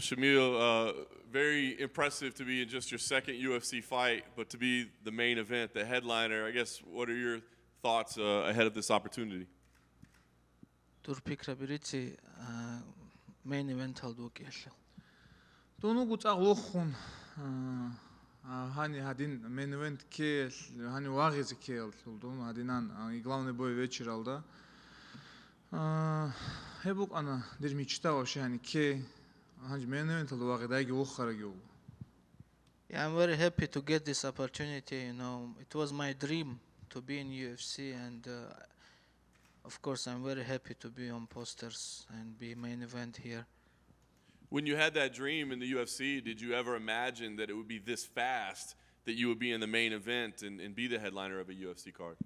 Well, Shamil, very impressive to be in just your second UFC fight, but to be the main event, the headliner, I guess, what are your thoughts ahead of this opportunity? Турпик рабирити main event алду кешл. Тону гуца гохун хани хадин main event кешл хани вагиз кешл тону хадинан и главный бой вечер алда. Хебук ана дир мечта вообще хани ке ханж main event алду вагидаги ухара гиу. Yeah, I'm very happy to get this opportunity. You know, it was my dream to be in UFC, and of course, I'm very happy to be on posters and be main event here. When you had that dream in the UFC, did you ever imagine that it would be this fast, that you would be in the main event and be the headliner of a UFC card?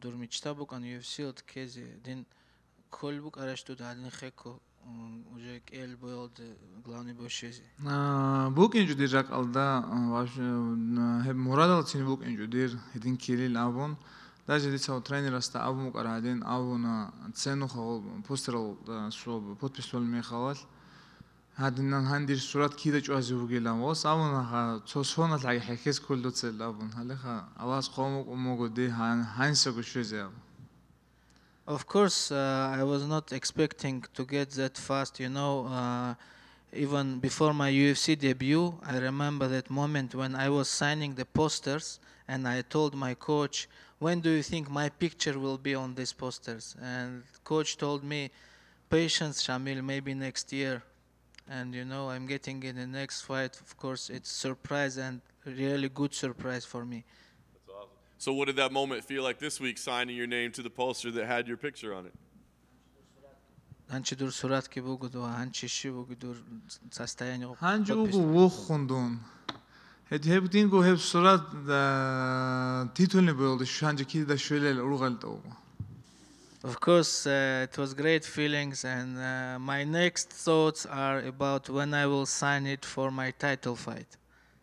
Dur miçtabuk an UFC od kezi din kolbuk arashtu dalin xeko ujek el boyod glavni boşezi. Buk injudirjak alda hep murad alçin buk injudir edin kiril avon. Даже деца од тренираста авмук араден аву на цену хал пострел соб подписувал мехалал. Хадинан хандир сурат кида чуазивугилам вас аву на тосфонат лаги хекес колдот сел авун халеха алас кому умогоди ханса гушузе. Of course, I was not expecting to get that fast. You know, even before my UFC debut, I remember that moment when I was signing the posters and I told my coach, when do you think my picture will be on these posters? And coach told me, patience, Shamil, maybe next year. And you know, I'm getting in the next fight. Of course, it's surprise and really good surprise for me. That's awesome. So what did that moment feel like this week, signing your name to the poster that had your picture on it? Hangi dur surat ki bu gudu, hangi şi bu gudur sastayan yok. Hangi bu vuhundun. Hep dingo hep surat titulni bo'ldi. Shuncha kida shöyleler urg'aldi o'g'o. Of course, it was great feelings, and my next thoughts are about when I will sign it for my title fight.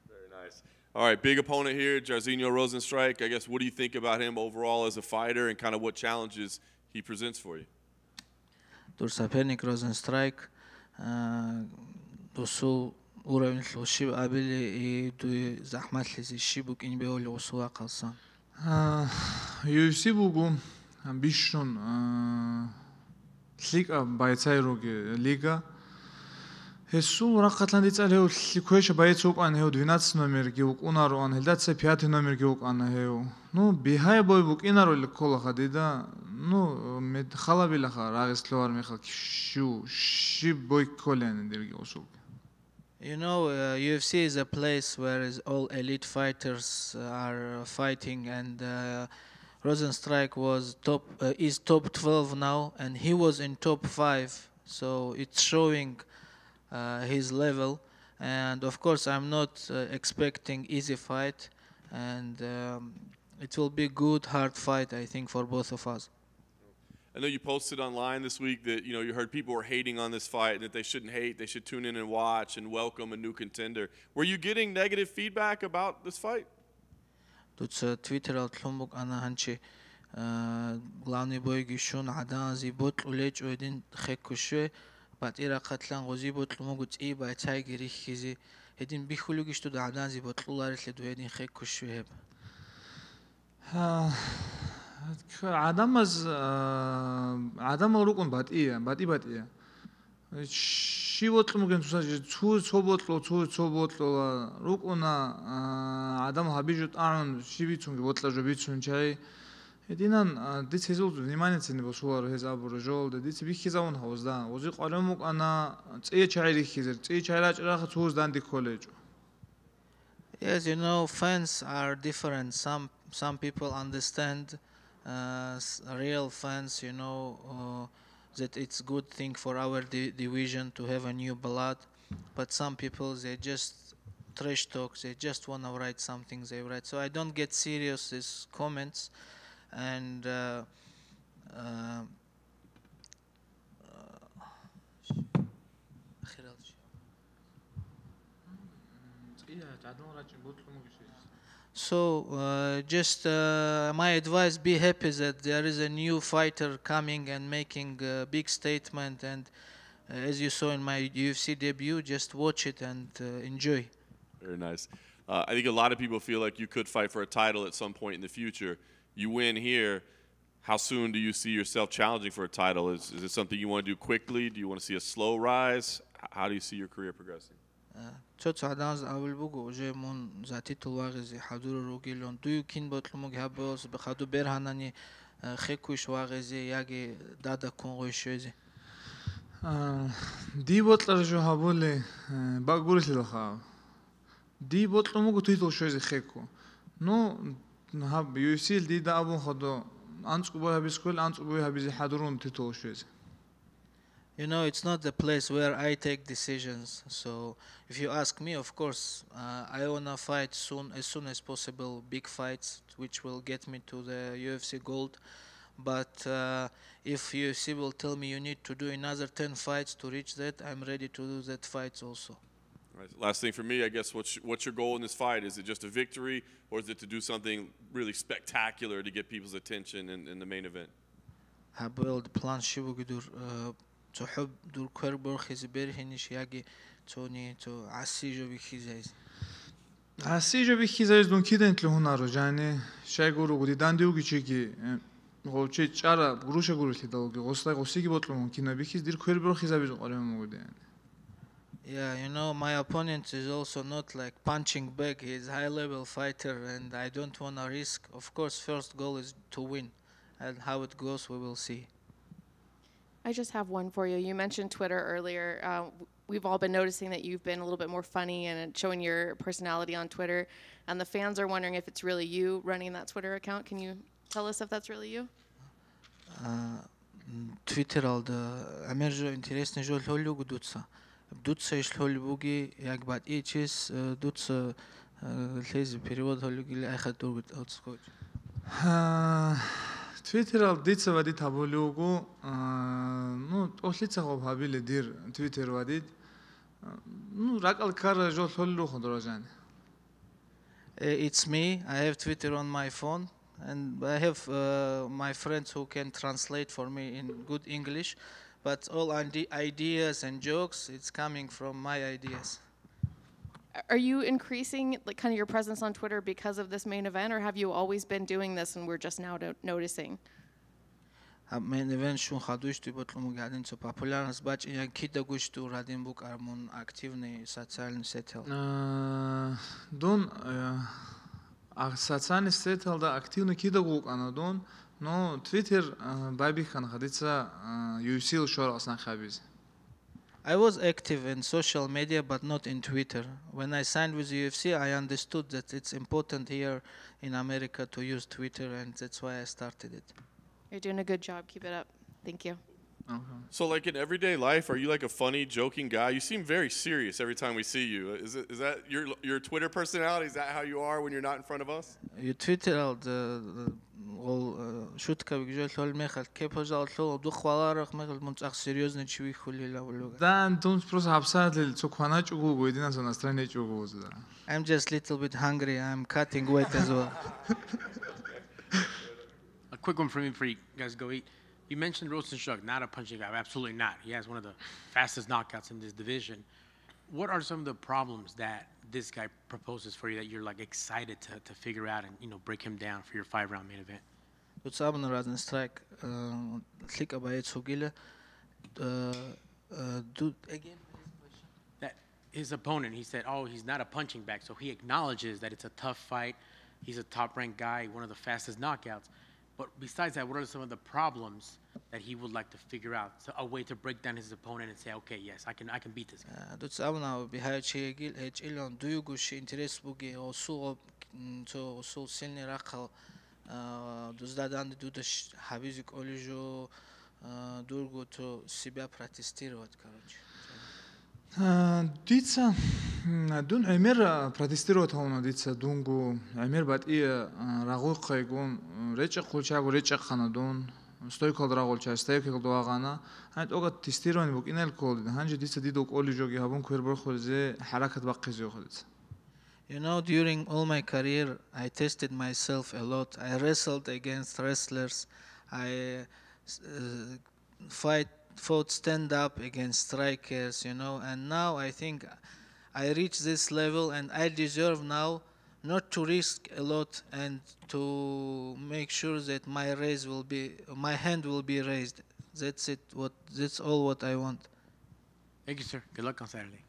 Very nice. All right, big opponent here, Jairzinho Rozenstruik. I guess, what do you think about him overall as a fighter, and kind of what challenges he presents for you? Dursapernik Rozenstruik, dosu. Уровень лучший абели и дуй захматли зишибук ин беоли усуа калсан. UFC бугу бишон лига байцайруги лига. Хесу ракатландиц алеу ликуеша байцук анеу 12 номер гиук унару анхелдатсе 5 номер гиук анеу. Ну бихай бой бук инару ликола хадида. Ну мед халабилаха рагисловар миха кишу шиб бой колен дирги усук. You know, UFC is a place where all elite fighters are fighting, and Rozenstruik was is top 12 now, and he was in top 5, so it's showing his level. And of course, I'm not expecting easy fight, and it will be good hard fight, I think, for both of us. I know you posted online this week that, you know, you heard people were hating on this fight and that they shouldn't hate, they should tune in and watch and welcome a new contender. Were you getting negative feedback about this fight? Тут Twitter алтлумук ана ханчи главный бой гишун адан зибот улеч уйдин хеккуше бат ира катлан гозибот лумугут и байтай гирихизи эдин бихулугишту адан зибот улариле дуйдин хеккуше хеб. عدم روکن باتیه. چی بود که ممکن توسعه تو صبح بود لو روکونا عدم هابیجت آن چی بیتون که بود لجو بیتون چای. دیدن دیت هزول نیمانی تنی باشوار هزار برجول دیت بیکی زمان هوزده. وزیق علمک آنها تی چایی خیزر تی چایی راحت هوزدن دی کالج. Yes, you know, fans are different. Some people understand. Real fans, you know, that it's good thing for our division to have a new blood, but some people, they just trash talk, they just want to write something they write. So I don't get serious these comments, and so my advice, be happy that there is a new fighter coming and making a big statement, and As you saw in my UFC debut, just watch it and enjoy. Very nice. I think a lot of people feel like you could fight for a title at some point in the future. You win here. How soon do you see yourself challenging for a title? Is it something you want to do quickly? Do you want to see a slow rise? How do you see your career progressing? تتصادنز اول بگو جمون زاتی تلوارزی حضور روگیلون توی کین باتلمو که باز به خودو برهنانی خیکوش واقعی یکی داده کنگویشیزی. دی باتلر جو هابولی باگوریش لخا. دی باتلمو که توی تلوشیزی خیکو. نو نه بیویسیل دی دعوون خدا انتسکو باید بیسکول انتسکو باید بیزی حضورون توی تلوشیزی. You know, it's not the place where I take decisions. So if you ask me, of course, I want to fight soon as possible, big fights, which will get me to the UFC gold. But if UFC will tell me you need to do another 10 fights to reach that, I'm ready to do that fights also. All right. Last thing for me, I guess, what's your goal in this fight? Is it just a victory, or is it to do something really spectacular to get people's attention in the main event? I build plans to تحب دور کار برخیزی برهنیش یکی تونی تو عصیجو بیخیزیز. عصیجو بیخیزیز دون کی دنتله هنارو جانی شاید گروه دیدن دیوگی چی که خوچه چرا گروش گروشی داغی قصه قصی کی بطل ممکن نبیخیز دیر کار برخیزه بیزون آرام موجوده. Yeah, you know, my opponent is also not like punching back. He's a high-level fighter, and I don't want to risk. Of course, first goal is to win, and how it goes, we will see. I just have one for you. You mentioned Twitter earlier. We've all been noticing that you've been a little bit more funny and showing your personality on Twitter. And the fans are wondering if it's really you running that Twitter account. Can you tell us if that's really you? Twitter aldı. Amerika interesting jol holu gudutsa. Gudutsa ish holu bugi yakbat ichis gudutsa lezi period holu gile ayxat durgut otskoç. توییتر ال دیت سوادی تابلوگو نو اصلی تقاب هابیل دیر توییتر وادید نو راکال کار جول هللو خود را جانی. It's me. I have Twitter on my phone, and I have my friends who can translate for me in good English. But all ideas and jokes, it's coming from my ideas. Are you increasing like kind of your presence on Twitter because of this main event, or have you always been doing this and we're just now noticing? Main event shun khadusht botlum gadin so popularnost bach yan kida gush tu radin buk armun aktivni socialni setel. Don socialni setel da aktivni kida guk anadon no Twitter babikhan khaditsa yusil shor aslan khabiz. I was active in social media, but not in Twitter. When I signed with the UFC, I understood that it's important here in America to use Twitter, and that's why I started it. You're doing a good job. Keep it up. Thank you. So like in everyday life, are you like a funny, joking guy? You seem very serious every time we see you. Is that your Twitter personality? Is that how you are when you're not in front of us? You Twitter all the шутка бежал хол мехат ке пожал хол ду хваларах мехат мунцах серьезно чуи хули лавлога. Да, тунс просто абсолютно цуквана чугу гойдина со настроение чугу узда. I'm just little bit hungry. I'm cutting weight as well. A quick one for me, for you guys go eat. You mentioned Rozenstruik, not a punching guy. Absolutely not. He has one of the fastest knockouts in this division. What are some of the problems that this guy proposes for you that you're like excited to figure out and, you know, break him down for your 5-round main event? Rozenstruik Rozenstruik click about Sugila. Do again that his opponent, he said, "Oh, he's not a punching bag." So he acknowledges that it's a tough fight. He's a top-ranked guy, one of the fastest knockouts. But besides that, what are some of the problems that he would like to figure out? So a way to break down his opponent and say, okay, yes, I can beat this guy. That's why I'm behind Chegil. He'll do good interest bugi or so silly rakal. Those that don't do the habits of Olijo, do go to Sibia protestirovat karoch. دیتسا دون عمر پردیستیروت هاونا دیتسا دونگو عمر بعد ای رقیق خیگون ریچ خولچه و ریچ خاندون استوی کل رقیقچه استوی کل دواعنا هنت اگه تستیرانی بک اینال کل هنچ دیتسا دیدوک اولی جوگی هابون کهر برخورده حرکت باقیزیو خودت. You know, during all my career, I tested myself a lot. I wrestled against wrestlers. I fight. fought stand-up against strikers, you know, and now I think I reached this level and I deserve now not to risk a lot and to make sure that my hand will be raised. That's all what I want. Thank you, sir. Good luck on Saturday.